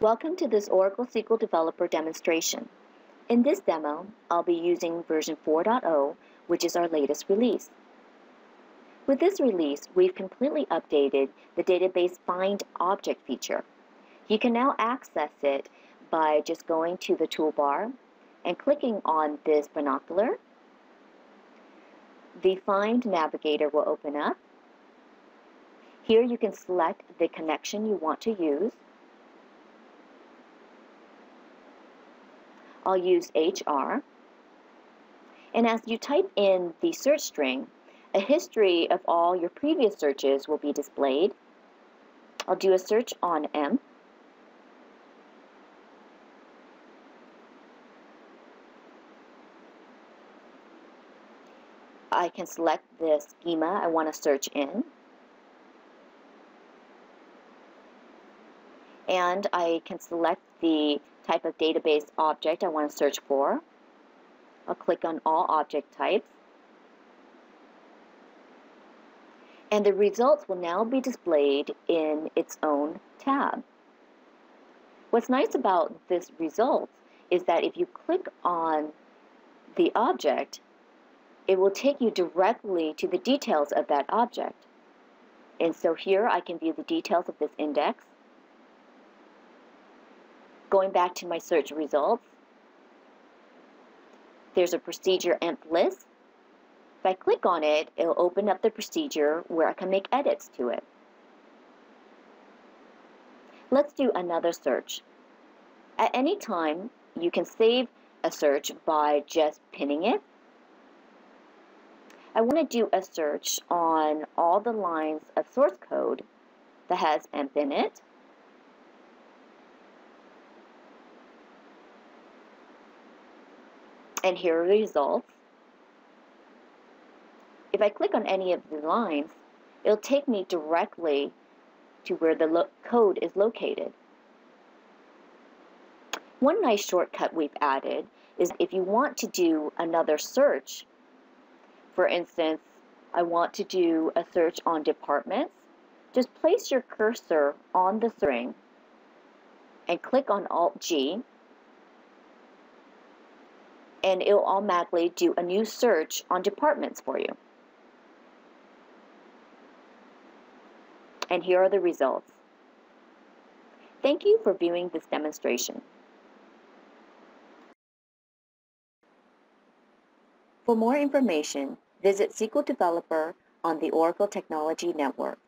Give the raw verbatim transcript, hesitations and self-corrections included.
Welcome to this Oracle S Q L Developer demonstration. In this demo, I'll be using version four point oh, which is our latest release. With this release, we've completely updated the database find object feature. You can now access it by just going to the toolbar and clicking on this binocular. The Find Navigator will open up. Here you can select the connection you want to use. I'll use H R, and as you type in the search string, a history of all your previous searches will be displayed. I'll do a search on M. I can select the schema I want to search in, and I can select the type of database object I want to search for. I'll click on all object types, and the results will now be displayed in its own tab. What's nice about this result is that if you click on the object, it will take you directly to the details of that object. And so here I can view the details of this index. Going back to my search results, there's a procedure env list. If I click on it, it'll open up the procedure where I can make edits to it. Let's do another search. At any time, you can save a search by just pinning it. I want to do a search on all the lines of source code that has env in it. And here are the results. If I click on any of the lines, it'll take me directly to where the code is located. One nice shortcut we've added is if you want to do another search, for instance, I want to do a search on departments, just place your cursor on the string and click on Alt G. And it will automatically do a new search on departments for you. And here are the results. Thank you for viewing this demonstration. For more information, visit S Q L Developer on the Oracle Technology Network.